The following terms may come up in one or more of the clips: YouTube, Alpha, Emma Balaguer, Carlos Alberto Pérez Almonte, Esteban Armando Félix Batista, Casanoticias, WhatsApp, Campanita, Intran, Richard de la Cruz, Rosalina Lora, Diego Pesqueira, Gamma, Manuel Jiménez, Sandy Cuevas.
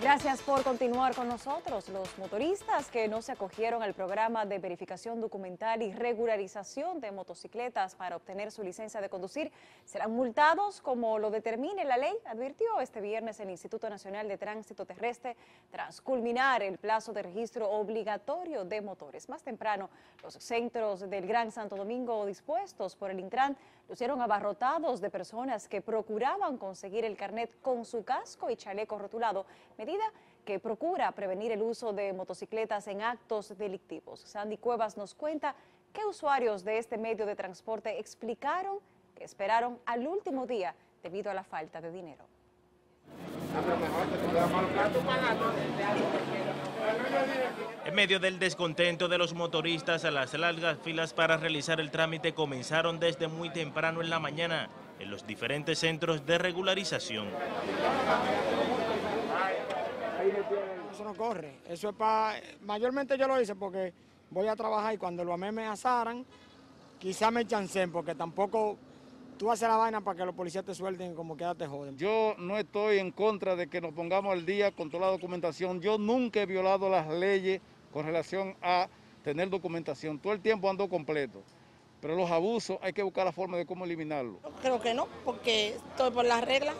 Gracias por continuar con nosotros. Los motoristas que no se acogieron al programa de verificación documental y regularización de motocicletas para obtener su licencia de conducir serán multados como lo determine la ley, advirtió este viernes el Instituto Nacional de Tránsito Terrestre tras culminar el plazo de registro obligatorio de motores. Más temprano, los centros del Gran Santo Domingo dispuestos por el Intran lucieron abarrotados de personas que procuraban conseguir el carnet con su casco y chaleco rotulado, medida que procura prevenir el uso de motocicletas en actos delictivos. Sandy Cuevas nos cuenta qué usuarios de este medio de transporte explicaron que esperaron al último día debido a la falta de dinero. En medio del descontento de los motoristas, a las largas filas para realizar el trámite comenzaron desde muy temprano en la mañana en los diferentes centros de regularización. Eso no corre, eso es para... Mayormente yo lo hice porque voy a trabajar y cuando lo amé me asaran, quizá me chancen, porque tampoco tú haces la vaina para que los policías te suelten como que ya te joden. Yo no estoy en contra de que nos pongamos al día con toda la documentación. Yo nunca he violado las leyes con relación a tener documentación. Todo el tiempo ando completo, pero los abusos hay que buscar la forma de cómo eliminarlos. Creo que no, porque estoy por las reglas.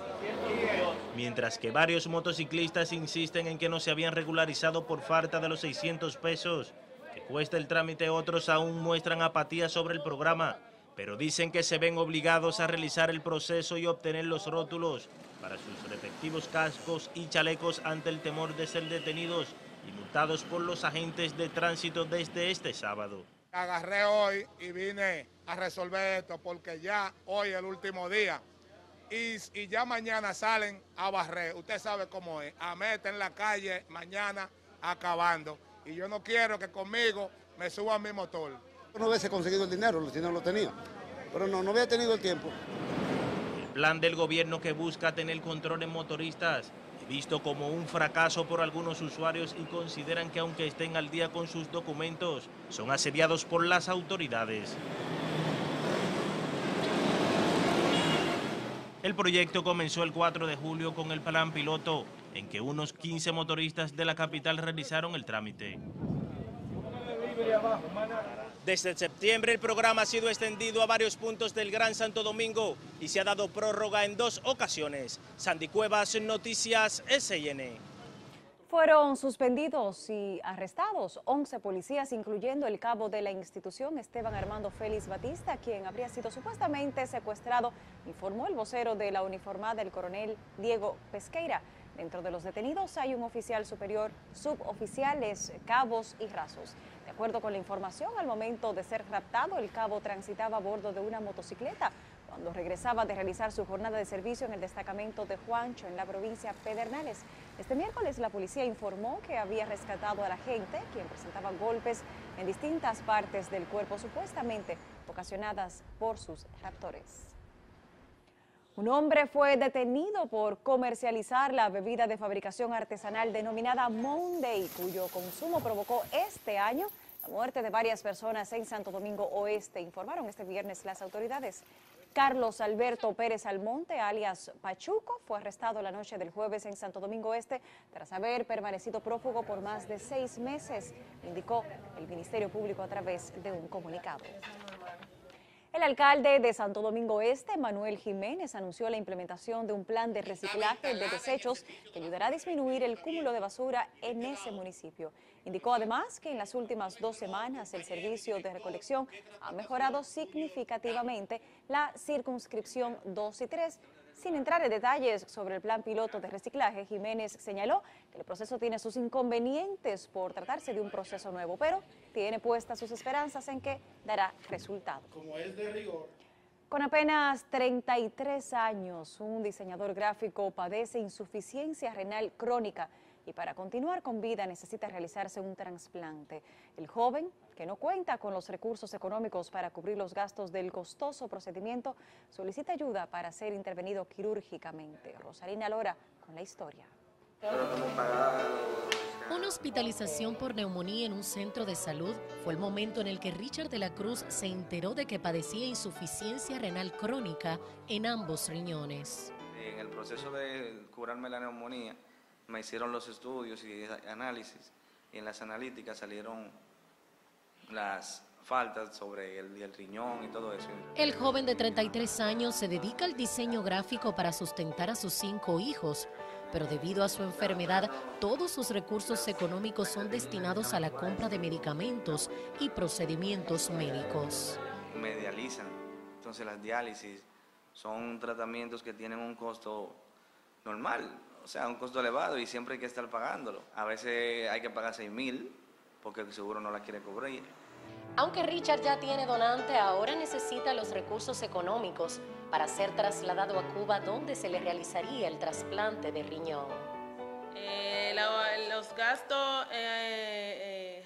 Mientras que varios motociclistas insisten en que no se habían regularizado por falta de los 600 pesos que cuesta el trámite, otros aún muestran apatía sobre el programa, pero dicen que se ven obligados a realizar el proceso y obtener los rótulos para sus respectivos cascos y chalecos ante el temor de ser detenidos y multados por los agentes de tránsito desde este sábado. Agarré hoy y vine a resolver esto porque ya hoy es el último día. Y ya mañana salen a barrer, usted sabe cómo es, a meter en la calle mañana acabando. Y yo no quiero que conmigo me suba mi motor. No hubiese conseguido el dinero, lo tenía, pero no había tenido el tiempo. El plan del gobierno que busca tener control en motoristas es visto como un fracaso por algunos usuarios y consideran que aunque estén al día con sus documentos, son asediados por las autoridades. El proyecto comenzó el 4 de julio con el plan piloto, en que unos 15 motoristas de la capital realizaron el trámite. Desde septiembre el programa ha sido extendido a varios puntos del Gran Santo Domingo y se ha dado prórroga en 2 ocasiones. Sandy Cuevas, Noticias SN. Fueron suspendidos y arrestados 11 policías, incluyendo el cabo de la institución, Esteban Armando Félix Batista, quien habría sido supuestamente secuestrado, informó el vocero de la uniformada, el coronel Diego Pesqueira. Dentro de los detenidos hay un oficial superior, suboficiales, cabos y rasos. De acuerdo con la información, al momento de ser raptado, el cabo transitaba a bordo de una motocicleta cuando regresaba de realizar su jornada de servicio en el destacamento de Juancho, en la provincia Pedernales. Este miércoles la policía informó que había rescatado a la gente, quien presentaba golpes en distintas partes del cuerpo, supuestamente ocasionadas por sus raptores. Un hombre fue detenido por comercializar la bebida de fabricación artesanal denominada Monday, cuyo consumo provocó este año la muerte de varias personas en Santo Domingo Oeste, informaron este viernes las autoridades. Carlos Alberto Pérez Almonte, alias Pachuco, fue arrestado la noche del jueves en Santo Domingo Oeste tras haber permanecido prófugo por más de 6 meses, indicó el Ministerio Público a través de un comunicado. El alcalde de Santo Domingo Este, Manuel Jiménez, anunció la implementación de un plan de reciclaje de desechos que ayudará a disminuir el cúmulo de basura en ese municipio. Indicó además que en las últimas 2 semanas el servicio de recolección ha mejorado significativamente la circunscripción 2 y 3. Sin entrar en detalles sobre el plan piloto de reciclaje, Jiménez señaló que el proceso tiene sus inconvenientes por tratarse de un proceso nuevo, pero tiene puestas sus esperanzas en que dará resultado. Como es de rigor. Con apenas 33 años, un diseñador gráfico padece insuficiencia renal crónica y para continuar con vida necesita realizarse un trasplante. El joven, que no cuenta con los recursos económicos para cubrir los gastos del costoso procedimiento, solicita ayuda para ser intervenido quirúrgicamente. Rosalina Lora con la historia. Una hospitalización por neumonía en un centro de salud fue el momento en el que Richard de la Cruz se enteró de que padecía insuficiencia renal crónica en ambos riñones. En el proceso de curarme la neumonía, me hicieron los estudios y análisis, y en las analíticas salieron las faltas sobre el riñón y todo eso. El joven de 33 años se dedica al diseño gráfico para sustentar a sus 5 hijos, pero debido a su enfermedad, todos sus recursos económicos son destinados a la compra de medicamentos y procedimientos médicos. Me dializan, entonces las diálisis son tratamientos que tienen un costo normal, o sea, un costo elevado, y siempre hay que estar pagándolo. A veces hay que pagar 6,000 porque el seguro no la quiere cobrar. Aunque Richard ya tiene donante, ahora necesita los recursos económicos para ser trasladado a Cuba, donde se le realizaría el trasplante de riñón. Los gastos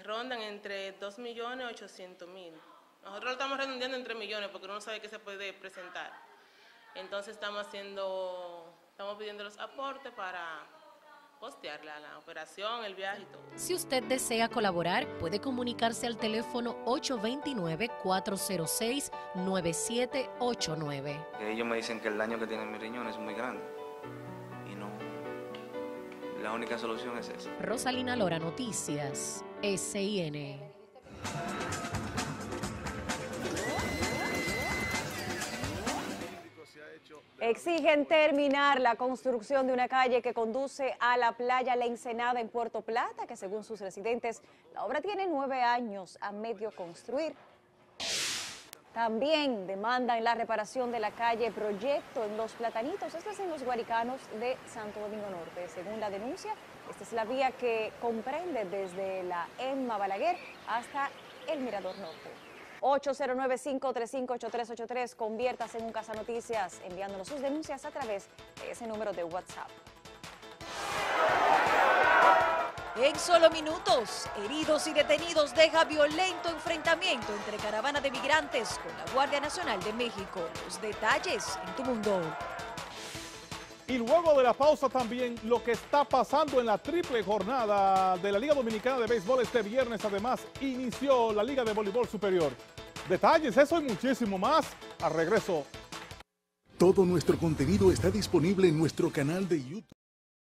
rondan entre 2.800.000. Nosotros lo estamos redondeando en 3 millones porque uno sabe que se puede presentar. Entonces estamos pidiendo los aportes para costear la operación, el viaje y todo. Si usted desea colaborar, puede comunicarse al teléfono 829-406-9789. Ellos me dicen que el daño que tiene mi riñón es muy grande y no, la única solución es esa. Rosalina Lora, Noticias SIN. Exigen terminar la construcción de una calle que conduce a la playa La Ensenada en Puerto Plata, que según sus residentes, la obra tiene 9 años a medio construir. También demandan la reparación de la calle Proyecto en Los Platanitos, esta es en Los Guaricanos de Santo Domingo Norte. Según la denuncia, esta es la vía que comprende desde la Emma Balaguer hasta el Mirador Norte. 809-535-8383, conviértase en un Casanoticias enviándonos sus denuncias a través de ese número de WhatsApp. En solo minutos, heridos y detenidos deja violento enfrentamiento entre caravana de migrantes con la Guardia Nacional de México. Los detalles en Tu Mundo. Y luego de la pausa también lo que está pasando en la triple jornada de la Liga Dominicana de Béisbol este viernes. Además, inició la Liga de Voleibol Superior. Detalles, eso y muchísimo más al regreso. Todo nuestro contenido está disponible en nuestro canal de YouTube.